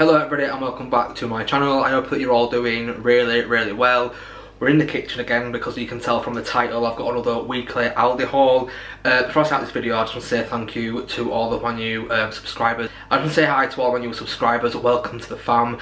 Hello everybody and welcome back to my channel. I hope that you're all doing really well. We're in the kitchen again because you can tell from the title I've got another weekly Aldi haul. Before I start this video I just want to say thank you to all of my new subscribers. I just want to say hi to all my new subscribers, welcome to the fam.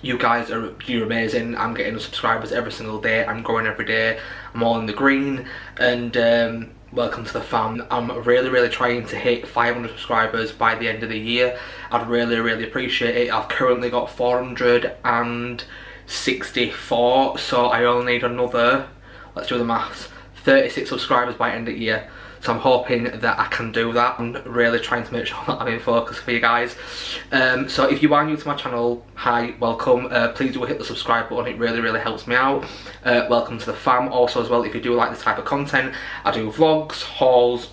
You guys are amazing. I'm getting subscribers every single day, I'm growing every day, I'm all in the green, and welcome to the fam. I'm really trying to hit 500 subscribers by the end of the year. I'd really appreciate it. I've currently got 464, so I only need another, let's do the maths, 36 subscribers by end of the year. So I'm hoping that I can do that. I'm really trying to make sure that I'm in focus for you guys. So if you are new to my channel, hi, welcome. Please do hit the subscribe button, it really helps me out. Welcome to the fam. Also as well, if you do like this type of content, I do vlogs, hauls,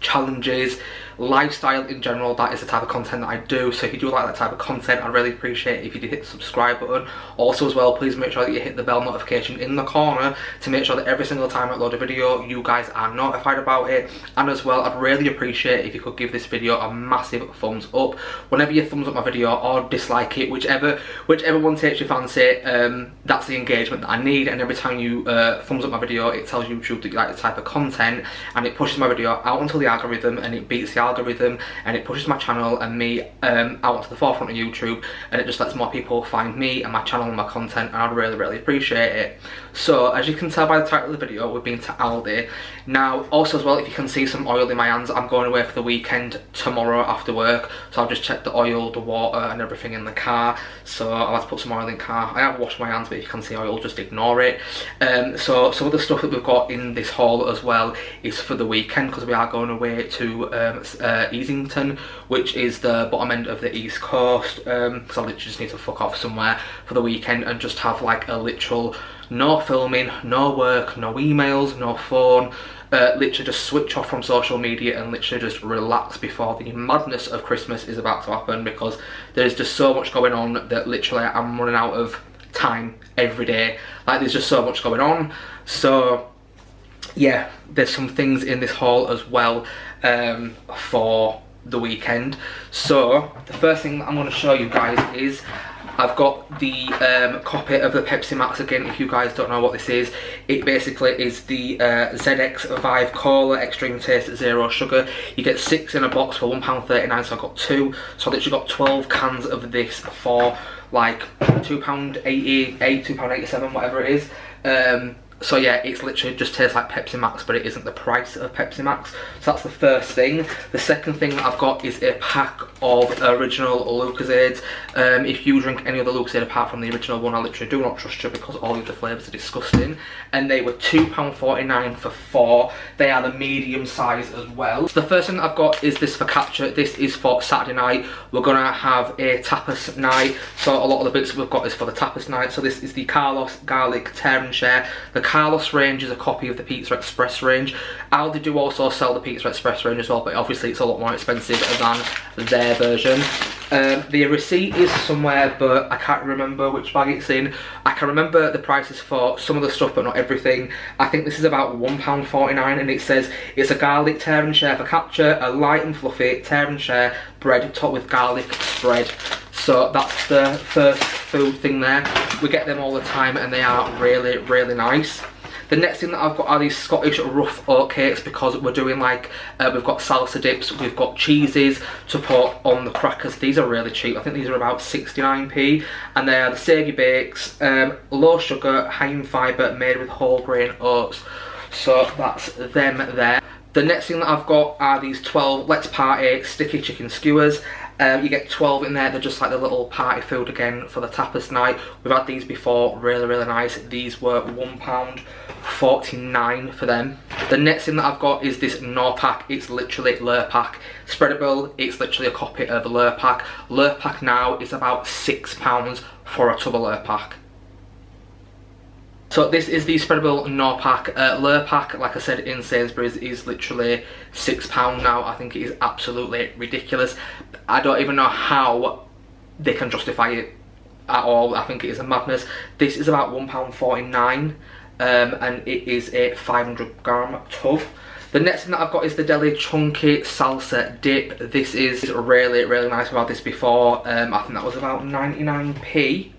challenges, lifestyle in general. That is the type of content that I do, so if you do like that type of content, I really appreciate it if you do hit the subscribe button. Also as well, please make sure that you hit the bell notification in the corner to make sure that every single time I upload a video you guys are notified about it. And as well, I'd really appreciate it if you could give this video a massive thumbs up. Whenever you thumbs up my video or dislike it, whichever one takes your fancy, that's the engagement that I need. And every time you thumbs up my video, it tells YouTube that you like the type of content, and it pushes my video out onto the algorithm, and it beats the algorithm, and it pushes my channel and me out to the forefront of YouTube, and it just lets more people find me and my channel and my content, and I really appreciate it. So as you can tell by the title of the video, we've been to Aldi. Now also as well, if you can see some oil in my hands, I'm going away for the weekend tomorrow after work, so I've just checked the oil, the water and everything in the car, so I'll have to put some oil in the car. I have washed my hands, but if you can see oil, just ignore it. So some of the stuff that we've got in this haul as well is for the weekend, because we are going away to Easington, which is the bottom end of the East Coast, so I literally just need to fuck off somewhere for the weekend and just have like a literal no filming, no work, no emails, no phone, literally just switch off from social media and literally just relax before the madness of Christmas is about to happen, because there's just so much going on that literally I'm running out of time every day. Like there's just so much going on. So yeah, there's some things in this haul as well for the weekend. So the first thing that I'm going to show you guys is I've got the copy of the Pepsi Max again. If you guys don't know what this is, it basically is the ZX5 Cola, extreme taste, zero sugar. You get 6 in a box for £1.39, so I got 2. So I literally got 12 cans of this for like £2.88, £2.87, whatever it is. So yeah, it's literally just tastes like Pepsi Max, but it isn't the price of Pepsi Max. So that's the first thing. The second thing that I've got is a pack of original Lucozades. If you drink any other Lucozade apart from the original one, I literally do not trust you, because all of the flavours are disgusting. And they were £2.49 for 4. They are the medium size as well. So the first thing that I've got is this focaccia. This is for Saturday night. We're going to have a tapas night, so a lot of the bits that we've got is for the tapas night. So this is the Carlos garlic tear and share. The Carlos range is a copy of the Pizza Express range. Aldi do also sell the Pizza Express range as well, but obviously it's a lot more expensive than their version. The receipt is somewhere, but I can't remember which bag it's in. I can remember the prices for some of the stuff, but not everything. I think this is about £1.49, and it says it's a garlic tear and share focaccia, a light and fluffy tear and share bread topped with garlic spread. So that's the first food thing there. We get them all the time and they are really nice. The next thing that I've got are these Scottish rough oat cakes, because we're doing like, we've got salsa dips, we've got cheeses to put on the crackers. These are really cheap, I think these are about 69p, and they are the Saggy Bakes, low sugar, high in fibre, made with whole grain oats. So that's them there. The next thing that I've got are these 12 Let's Party sticky chicken skewers. You get 12 in there. They're just like the little party food again for the tapas night. We've had these before, really nice. These were £1.49 for them. The next thing that I've got is this Norpak. It's literally Lurpak. Spreadable, it's literally a copy of Lurpak. Lurpak now is about £6 for a tub of Lurpak. So this is the spreadable Norpak. Lurpak, like I said, in Sainsbury's is literally £6 now. I think it is absolutely ridiculous. I don't even know how they can justify it at all. I think it is a madness. This is about £1.49, and it is a 500g tub. The next thing that I've got is the Deli Chunky Salsa Dip. This is really, really nice. I've had this before. I think that was about 99p.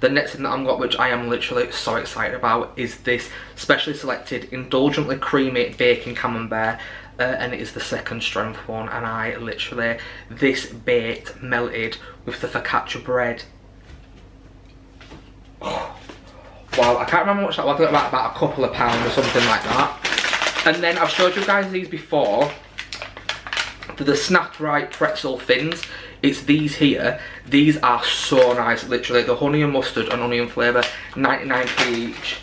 The next thing that I've got, which I am literally so excited about, is this specially selected indulgently creamy bacon camembert. And it is the second strength one, and I literally, this baked, melted with the focaccia bread. Oh, wow, I can't remember much that was, about a couple of pounds or something like that. And then I've showed you guys these before, the Snackrite pretzel thins. It's these here. These are so nice, literally. The honey and mustard and onion flavour, 99p each.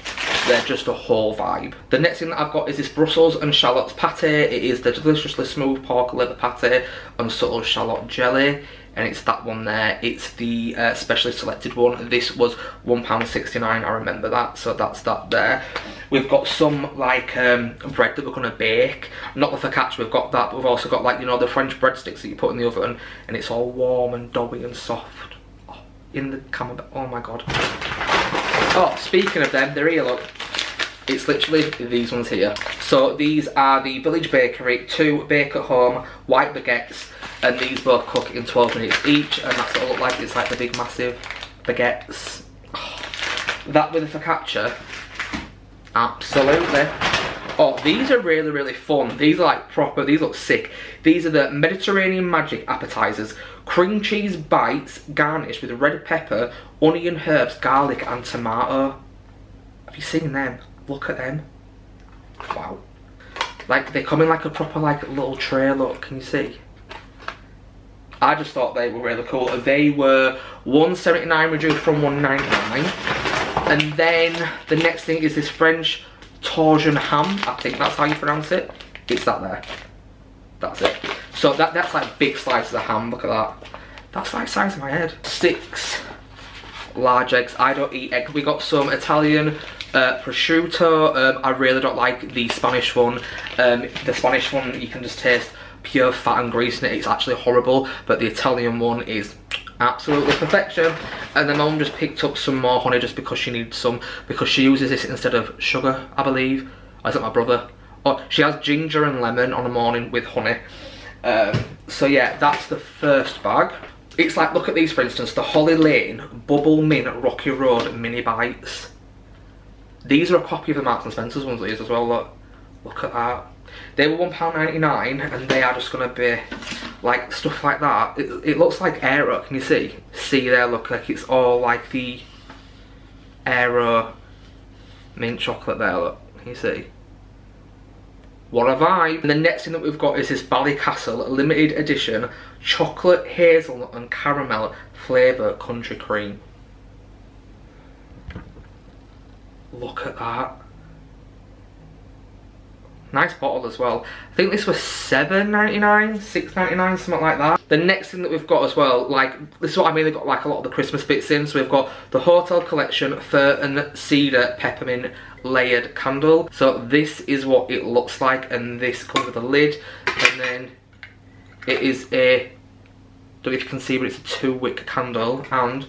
They're just a whole vibe. The next thing that I've got is this Brussels and shallots pate. It is the deliciously smooth pork liver pate and subtle shallot jelly. And it's that one there. It's the specially selected one. This was £1.69, I remember that. So that's that there. We've got some like bread that we're going to bake. Not the focaccia, we've got that. But we've also got, like, you know, the French breadsticks that you put in the oven. And it's all warm and doughy and soft. Oh, in the camembert. Oh my god. Oh, speaking of them, they're here, look. It's literally these ones here. So these are the Village Bakery 2 Bake at Home White Baguettes, and these both cook in 12 minutes each, and that's what it looks like. It's like the big massive baguettes. Oh, that with the focaccia, absolutely. Oh, these are really, really fun. These are like proper, these look sick. These are the Mediterranean Magic Appetizers. Cream cheese bites garnished with red pepper, onion, herbs, garlic and tomato. Have you seen them? Look at them. Wow. Like, they come in like a proper, like, little tray, look, can you see? I just thought they were really cool. They were £1.79 reduced from £1.99. And then the next thing is this French Torsion ham, I think that's how you pronounce it. It's that there. That's it. So that's like big slices of ham, look at that. That's like the size of my head. 6 large eggs. I don't eat egg. We got some Italian prosciutto. I really don't like the Spanish one. The Spanish one, you can just taste pure fat and grease in it. It's actually horrible, but the Italian one is absolutely perfection. And then my mum just picked up some more honey just because she needs some, because she uses this instead of sugar, I believe. Or is that my brother? Oh, she has ginger and lemon on a morning with honey. So yeah, that's the first bag. It's like, look at these, for instance, the Holly Lane Bubble Mint Rocky Road Mini Bites. These are a copy of the Marks and Spencer's ones, these as well, look. Look at that. They were £1.99, and they are just going to be, like, stuff like that. It looks like Aero, can you see? See there, look, like it's all like the Aero mint chocolate there, look, can you see? What a vibe. And the next thing that we've got is this Ballycastle limited edition chocolate, hazelnut and caramel flavour country cream. Look at that. Nice bottle as well. I think this was £7.99, £6.99, something like that. The next thing that we've got as well, like, this is what I mean, they've got like a lot of the Christmas bits in. So we've got the Hotel Collection Fir and Cedar Peppermint Layered Candle. So this is what it looks like, and this comes with a lid. And then it is a, don't know if you can see, but it's a 2-wick candle, and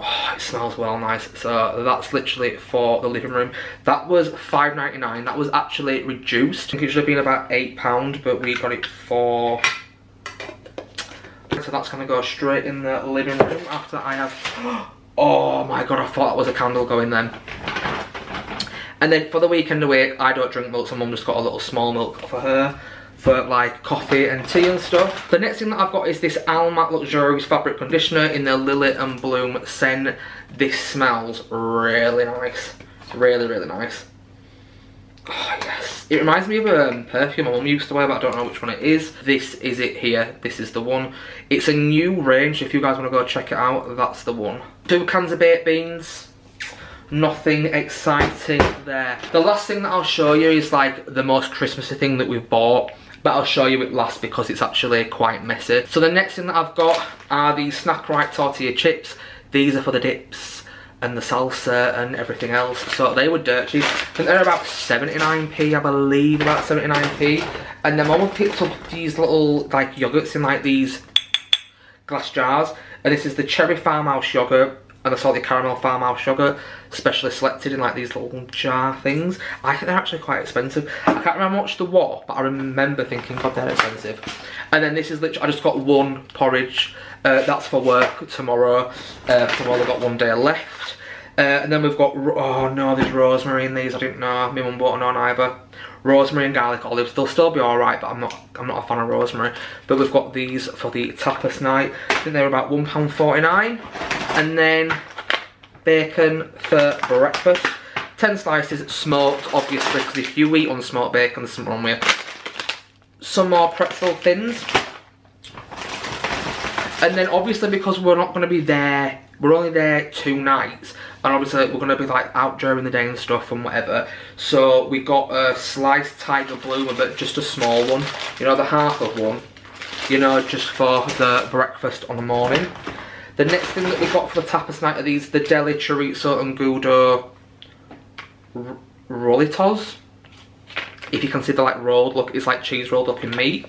oh, it smells well nice. So that's literally for the living room. That was £5.99. That was actually reduced. I think it should have been about £8, but we got it for. So that's gonna go straight in the living room after I have. Oh my god, I thought that was a candle going then. And then for the weekend away, I don't drink milk, so mum just got a little small milk for her, for like coffee and tea and stuff. The next thing that I've got is this Almac Luxurious Fabric Conditioner in the Lily and Bloom scent. This smells really nice. Really, really nice. Oh yes. It reminds me of a perfume my mum used to wear, but I don't know which one it is. This is it here. This is the one. It's a new range. If you guys want to go check it out, that's the one. 2 cans of baked beans. Nothing exciting there. The last thing that I'll show you is like the most Christmassy thing that we've bought. But I'll show you it last because it's actually quite messy. So the next thing that I've got are these Snackrite tortilla chips. These are for the dips and the salsa and everything else. So they were dirt cheap. I think they're about 79p, I believe, about 79p. And then my mum picked up these little like yogurts in like these glass jars. And this is the Cherry Farmhouse yogurt. and I saw the caramel farmhouse sugar specially selected in like these little jar things. I think they're actually quite expensive. I can't remember how much they were, but I remember thinking, God, they're expensive. And then this is literally, I just got one porridge. That's for work tomorrow. Tomorrow I've got one day left. And then we've got, oh no, there's rosemary in these. I didn't know. My mum bought none either. Rosemary and garlic olives. They'll still be all right, but I'm not a fan of rosemary. But we've got these for the tapas night. I think they were about £1.49. And then bacon for breakfast. 10 slices smoked, obviously, because if you eat unsmoked bacon, there's something wrong with you. Some more pretzel thins. And then obviously, because we're not going to be there, we're only there 2 nights, and obviously we're going to be like out during the day and stuff and whatever, so we got a sliced tiger bloomer, but just a small one, you know, the half of one, you know, just for the breakfast on the morning. The next thing that we got for the tapas night are these, the deli chorizo and gouda rollitos. If you can see, they're like rolled, look, it's like cheese rolled up in meat.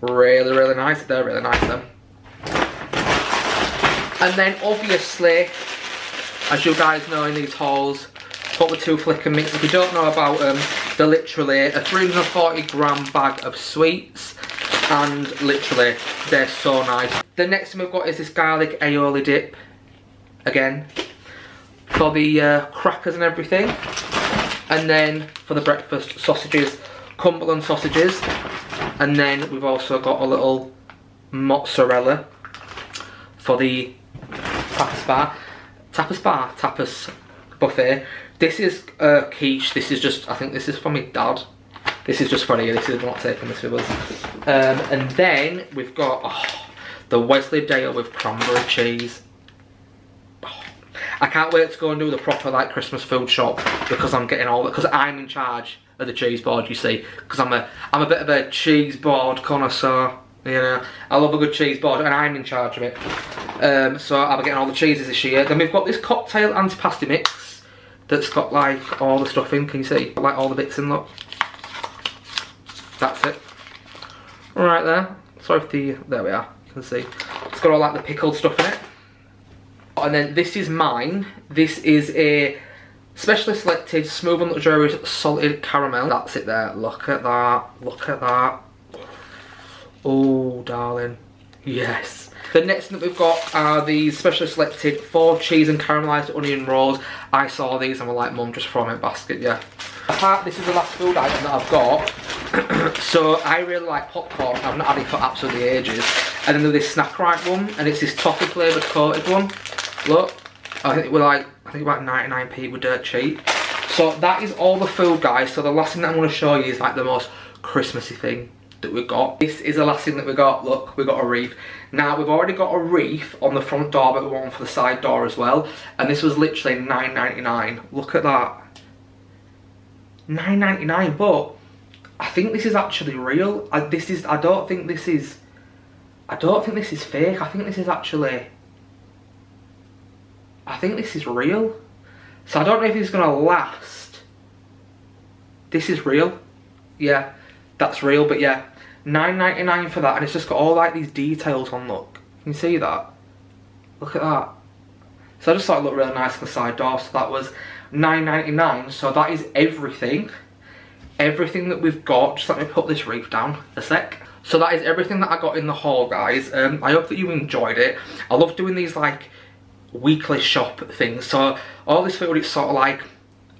Really, really nice. They're really nice then. And then obviously, as you guys know, in these hauls, put the 2 flick and mix. If you don't know about them, they're literally a 340 gram bag of sweets, and literally they're so nice. The next thing we've got is this garlic aioli dip, again, for the crackers and everything. And then for the breakfast, sausages, Cumberland sausages. And then we've also got a little mozzarella for the tapas bar. Tapas buffet. This is quiche. This is just, I think this is for my dad. This is just for you. This is not taking this with us. And then we've got the Wesley Dale with cranberry cheese. I can't wait to go and do the proper like Christmas food shop, because I'm getting all that, because I'm in charge of the cheese board, you see, because I'm a bit of a cheese board connoisseur, you know. I love a good cheese board, and I'm in charge of it. So I'll be getting all the cheeses this year. Then we've got this cocktail antipasti mix that's got like all the stuff in. Can you see? Like all the bits in. Look, that's it. Right there. Sorry if the, there we are. You can see it's got all like the pickled stuff in it. And then this is mine. This is a specially selected smooth and luxurious salted caramel. That's it there. Look at that. Look at that. Oh, darling. Yes. The next thing that we've got are these specially selected 4 cheese and caramelised onion rolls. I saw these and were like, Mum, just throw them in a basket, yeah. Apart, this is the last food item that I've got. So I really like popcorn. I've not had it for absolutely ages. And then there's this Snackrite one, and it's this toffee flavoured coated one. Look, I think we're like, I think about 99p, we're dirt cheap. So that is all the food, guys. So the last thing that I'm going to show you is like the most Christmassy thing that we got. This is the last thing that we got. Look, we got a wreath. Now, we've already got a wreath on the front door, but we want one for the side door as well. And this was literally $9.99. Look at that. $9.99, but I think this is actually real. I don't think this is, I don't think this is fake. I think this is actually, I think this is real. So I don't know if it's gonna last. This is real. Yeah, that's real, but yeah. $9.99 for that, and it's just got all like these details on, look. Can you see that? Look at that. So I just thought it looked really nice on the side door, so that was $9.99. So that is everything. Everything that we've got. Just let me put this wreath down a sec. So that is everything that I got in the haul, guys. I hope that you enjoyed it. I love doing these like weekly shop things. So all this food, it's sort of like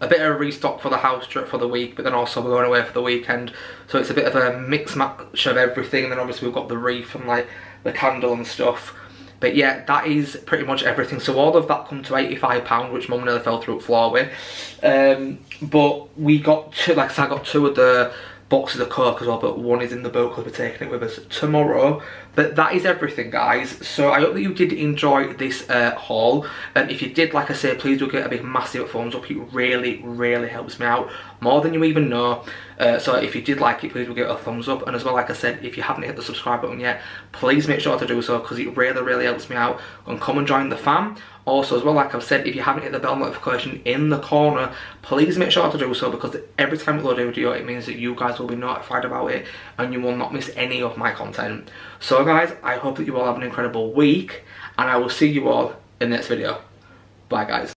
a bit of a restock for the house trip for the week, but then also we're going away for the weekend, so it's a bit of a mix match of everything. And then obviously we've got the wreath and like the candle and stuff. But yeah, that is pretty much everything. So all of that come to £85, which Mum nearly fell through the floor with. But we got two, like I said, I got 2 of the boxes of Coke as well, but 1 is in the boat because we're taking it with us tomorrow. But that is everything, guys. So I hope that you did enjoy this haul, and if you did, like I say, please do give it a big massive thumbs up. It really helps me out more than you even know. So if you did like it, please do give it a thumbs up, and as well, like I said, if you haven't hit the subscribe button yet, please make sure to do so, because it really helps me out. And come and join the fam. Also, as well, like I've said, if you haven't hit the bell notification in the corner, please make sure to do so, because every time we load a video, it means that you guys will be notified about it, and you will not miss any of my content. So guys, I hope that you all have an incredible week, and I will see you all in the next video. Bye guys.